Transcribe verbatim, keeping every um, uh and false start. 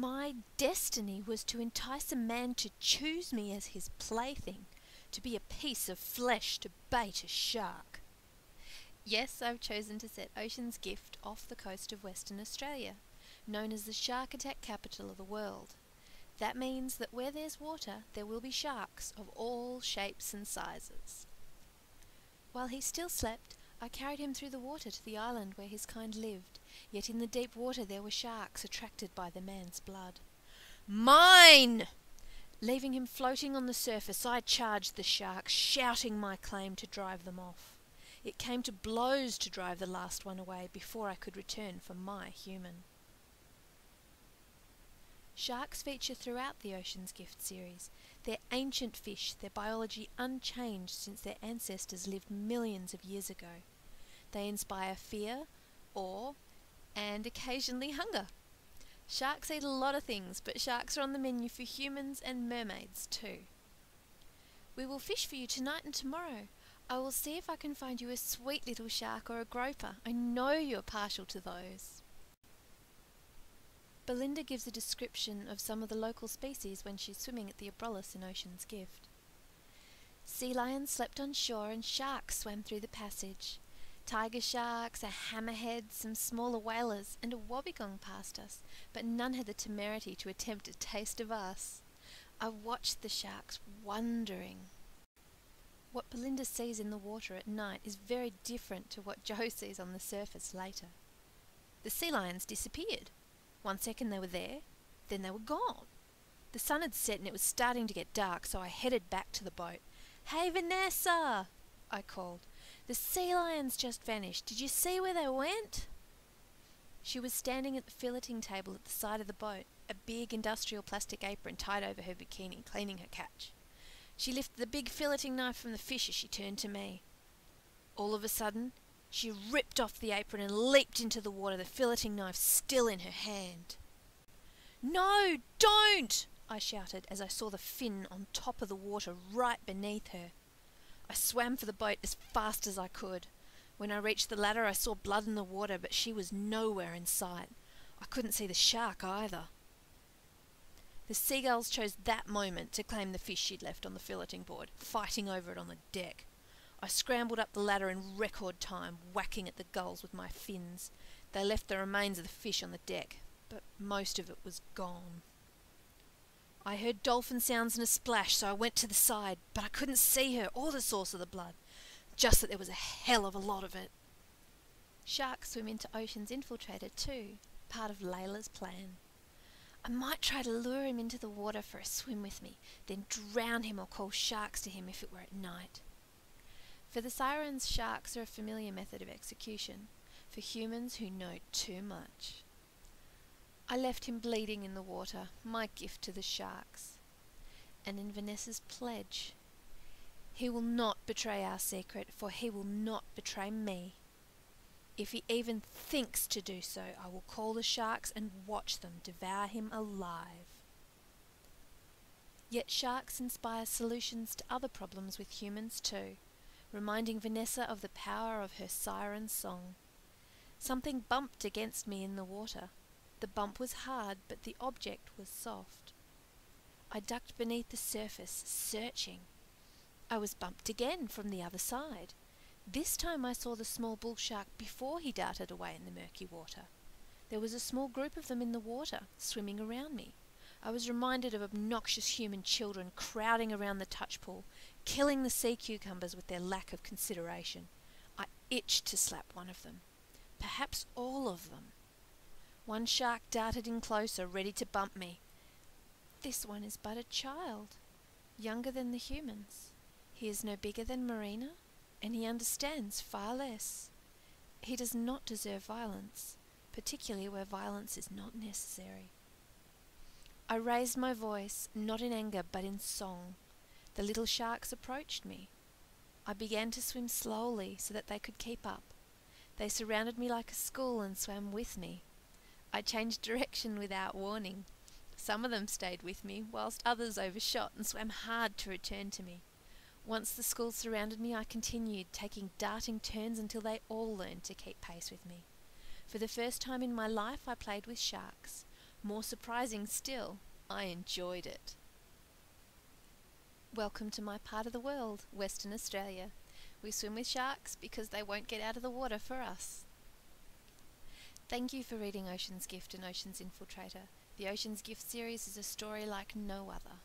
My destiny was to entice a man to choose me as his plaything, to be a piece of flesh to bait a shark. Yes, I've chosen to set Ocean's Gift off the coast of Western Australia, known as the shark attack capital of the world. That means that where there's water, there will be sharks of all shapes and sizes. While he still slept, I carried him through the water to the island where his kind lived, yet in the deep water there were sharks attracted by the man's blood. Mine! Leaving him floating on the surface, I charged the sharks, shouting my claim to drive them off. It came to blows to drive the last one away before I could return for my human. Sharks feature throughout the Ocean's Gift series. They're ancient fish, their biology unchanged since their ancestors lived millions of years ago. They inspire fear, awe, and occasionally hunger. Sharks eat a lot of things, but sharks are on the menu for humans and mermaids too. We will fish for you tonight and tomorrow. I will see if I can find you a sweet little shark or a groper. I know you're partial to those. Belinda gives a description of some of the local species when she's swimming at the Abrolhos in Ocean's Gift. Sea lions slept on shore and sharks swam through the passage. Tiger sharks, a hammerhead, some smaller whalers and a wobbegong passed us, but none had the temerity to attempt a taste of us. I watched the sharks, wondering. What Belinda sees in the water at night is very different to what Joe sees on the surface later. The sea lions disappeared. One second they were there, then they were gone. The sun had set and it was starting to get dark, so I headed back to the boat. "Hey, Vanessa!" I called. "The sea lions just vanished. Did you see where they went?" She was standing at the filleting table at the side of the boat, a big industrial plastic apron tied over her bikini, cleaning her catch. She lifted the big filleting knife from the fish as she turned to me. All of a sudden, she ripped off the apron and leaped into the water, the filleting knife still in her hand. "No, don't!" I shouted as I saw the fin on top of the water right beneath her. I swam for the boat as fast as I could. When I reached the ladder, I saw blood in the water, but she was nowhere in sight. I couldn't see the shark either. The seagulls chose that moment to claim the fish she'd left on the filleting board, fighting over it on the deck. I scrambled up the ladder in record time, whacking at the gulls with my fins. They left the remains of the fish on the deck, but most of it was gone. I heard dolphin sounds and a splash, so I went to the side, but I couldn't see her or the source of the blood, just that there was a hell of a lot of it. Sharks swim into Ocean's Infiltrator too, part of Layla's plan. I might try to lure him into the water for a swim with me, then drown him or call sharks to him if it were at night. For the sirens, sharks are a familiar method of execution, for humans who know too much. I left him bleeding in the water, my gift to the sharks. And in Vanessa's pledge, he will not betray our secret, for he will not betray me. If he even thinks to do so, I will call the sharks and watch them devour him alive. Yet sharks inspire solutions to other problems with humans too, reminding Vanessa of the power of her siren song. Something bumped against me in the water. The bump was hard, but the object was soft. I ducked beneath the surface, searching. I was bumped again from the other side. This time I saw the small bull shark before he darted away in the murky water. There was a small group of them in the water, swimming around me. I was reminded of obnoxious human children crowding around the touch pool, killing the sea cucumbers with their lack of consideration. I itched to slap one of them. Perhaps all of them. One shark darted in closer, ready to bump me. This one is but a child, younger than the humans. He is no bigger than Marina, and he understands far less. He does not deserve violence, particularly where violence is not necessary. I raised my voice, not in anger, but in song. The little sharks approached me. I began to swim slowly so that they could keep up. They surrounded me like a school and swam with me. I changed direction without warning. Some of them stayed with me, whilst others overshot and swam hard to return to me. Once the school surrounded me, I continued, taking darting turns until they all learned to keep pace with me. For the first time in my life, I played with sharks. More surprising still, I enjoyed it. Welcome to my part of the world, Western Australia. We swim with sharks because they won't get out of the water for us. Thank you for reading Ocean's Gift and Ocean's Infiltrator. The Ocean's Gift series is a story like no other.